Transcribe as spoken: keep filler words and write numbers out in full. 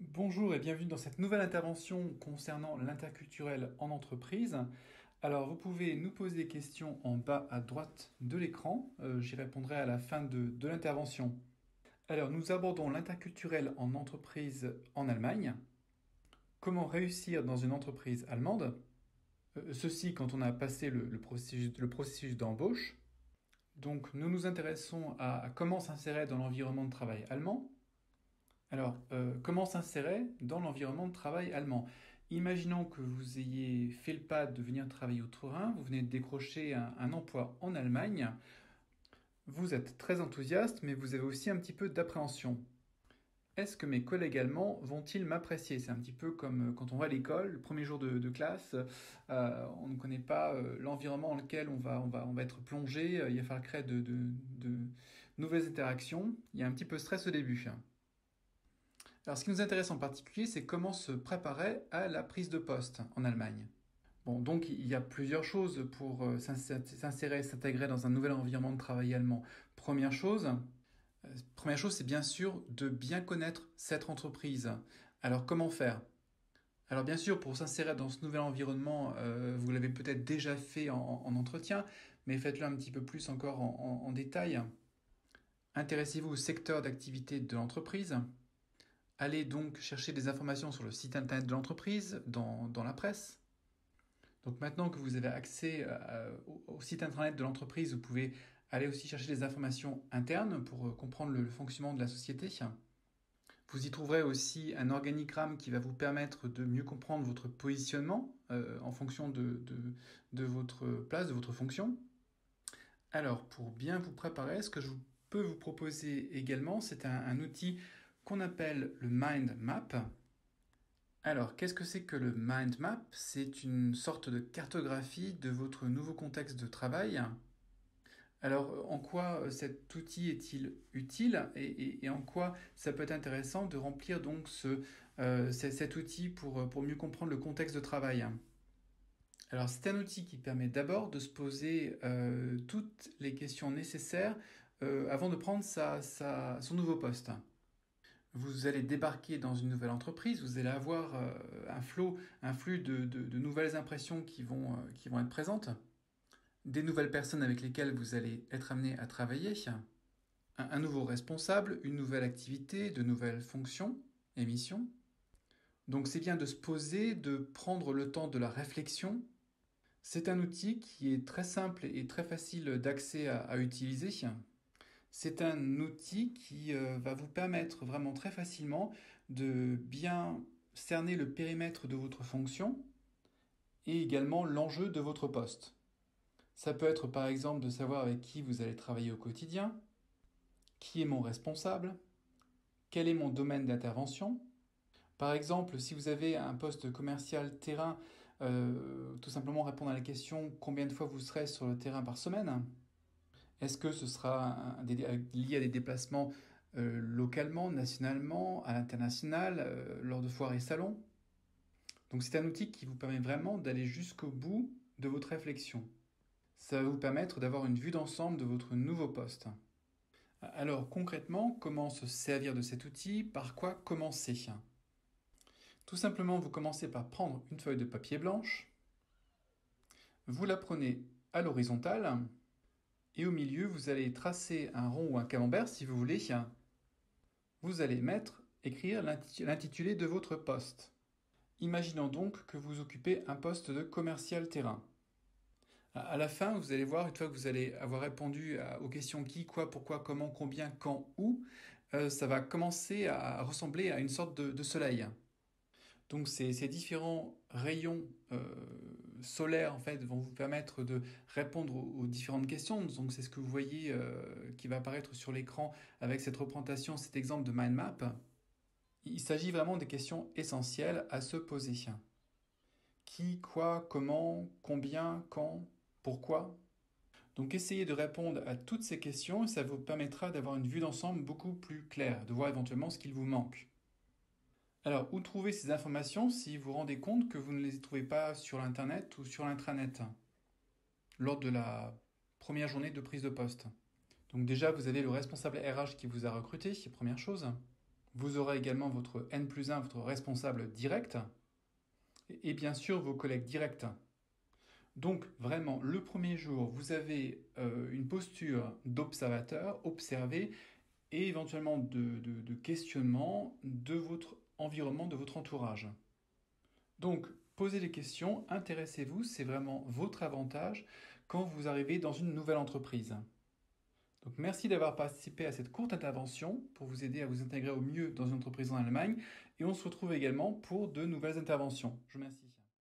Bonjour et bienvenue dans cette nouvelle intervention concernant l'interculturel en entreprise. Alors vous pouvez nous poser des questions en bas à droite de l'écran, euh, j'y répondrai à la fin de, de l'intervention. Alors nous abordons l'interculturel en entreprise en Allemagne. Comment réussir dans une entreprise allemande? euh, Ceci quand on a passé le, le processus, le processus d'embauche. Donc nous nous intéressons à, à comment s'insérer dans l'environnement de travail allemand. Alors, euh, comment s'insérer dans l'environnement de travail allemand? Imaginons que vous ayez fait le pas de venir travailler au Turin, vous venez de décrocher un, un emploi en Allemagne, vous êtes très enthousiaste, mais vous avez aussi un petit peu d'appréhension. Est-ce que mes collègues allemands vont-ils m'apprécier? C'est un petit peu comme quand on va à l'école, le premier jour de, de classe, euh, on ne connaît pas euh, l'environnement dans lequel on va, on va, on va être plongé, euh, il va falloir créer de, de, de nouvelles interactions, il y a un petit peu de stress au début. Alors, ce qui nous intéresse en particulier, c'est comment se préparer à la prise de poste en Allemagne. Bon, donc il y a plusieurs choses pour s'insérer, s'intégrer dans un nouvel environnement de travail allemand. Première chose, euh, première chose, c'est bien sûr de bien connaître cette entreprise. Alors, comment faire? Alors, bien sûr, pour s'insérer dans ce nouvel environnement, euh, vous l'avez peut-être déjà fait en, en entretien, mais faites-le un petit peu plus encore en, en, en détail. Intéressez-vous au secteur d'activité de l'entreprise. Allez donc chercher des informations sur le site internet de l'entreprise, dans, dans la presse. Donc maintenant que vous avez accès à, au, au site internet de l'entreprise, vous pouvez aller aussi chercher des informations internes pour comprendre le, le fonctionnement de la société. Vous y trouverez aussi un organigramme qui va vous permettre de mieux comprendre votre positionnement euh, en fonction de, de, de votre place, de votre fonction. Alors pour bien vous préparer, ce que je peux vous proposer également, c'est un, un outil qu'on appelle le mind map. Alors, qu'est-ce que c'est que le mind map? C'est une sorte de cartographie de votre nouveau contexte de travail. Alors, en quoi cet outil est-il utile et, et, et en quoi ça peut être intéressant de remplir donc ce, euh, cet outil pour, pour mieux comprendre le contexte de travail? Alors, c'est un outil qui permet d'abord de se poser euh, toutes les questions nécessaires euh, avant de prendre sa, sa, son nouveau poste. Vous allez débarquer dans une nouvelle entreprise, vous allez avoir un flot, un flux de, de, de nouvelles impressions qui vont, qui vont être présentes, des nouvelles personnes avec lesquelles vous allez être amené à travailler, un, un nouveau responsable, une nouvelle activité, de nouvelles fonctions et missions. Donc c'est bien de se poser, de prendre le temps de la réflexion. C'est un outil qui est très simple et très facile d'accès à, à utiliser. C'est un outil qui euh, va vous permettre vraiment très facilement de bien cerner le périmètre de votre fonction et également l'enjeu de votre poste. Ça peut être par exemple de savoir avec qui vous allez travailler au quotidien, qui est mon responsable, quel est mon domaine d'intervention. Par exemple, si vous avez un poste commercial terrain, euh, tout simplement répondre à la question combien de fois vous serez sur le terrain par semaine. Est-ce que ce sera lié à des déplacements euh, localement, nationalement, à l'international, euh, lors de foires et salons? Donc c'est un outil qui vous permet vraiment d'aller jusqu'au bout de votre réflexion. Ça va vous permettre d'avoir une vue d'ensemble de votre nouveau poste. Alors concrètement, comment se servir de cet outil? Par quoi commencer? Tout simplement, vous commencez par prendre une feuille de papier blanche. Vous la prenez à l'horizontale. Et au milieu, vous allez tracer un rond ou un camembert, si vous voulez. Vous allez mettre, écrire l'intitulé de votre poste. Imaginons donc que vous occupez un poste de commercial terrain. À la fin, vous allez voir, une fois que vous allez avoir répondu aux questions qui, quoi, pourquoi, comment, combien, quand, où, ça va commencer à ressembler à une sorte de, de soleil. Donc ces, ces différents rayons euh, solaires en fait, vont vous permettre de répondre aux, aux différentes questions. Donc c'est ce que vous voyez euh, qui va apparaître sur l'écran avec cette représentation, cet exemple de mind map. Il s'agit vraiment des questions essentielles à se poser. Qui, quoi, comment, combien, quand, pourquoi? Donc essayez de répondre à toutes ces questions et ça vous permettra d'avoir une vue d'ensemble beaucoup plus claire, de voir éventuellement ce qu'il vous manque. Alors, où trouver ces informations si vous vous rendez compte que vous ne les trouvez pas sur l'internet ou sur l'intranet lors de la première journée de prise de poste? Donc déjà, vous avez le responsable R H qui vous a recruté, c'est la première chose. Vous aurez également votre N plus un, votre responsable direct, et bien sûr vos collègues directs. Donc vraiment, le premier jour, vous avez euh, une posture d'observateur, observer, et éventuellement de, de, de questionnement de votre environnement, de votre entourage. Donc, posez des questions, intéressez-vous, c'est vraiment votre avantage quand vous arrivez dans une nouvelle entreprise. Donc, merci d'avoir participé à cette courte intervention pour vous aider à vous intégrer au mieux dans une entreprise en Allemagne, et on se retrouve également pour de nouvelles interventions. Je vous remercie.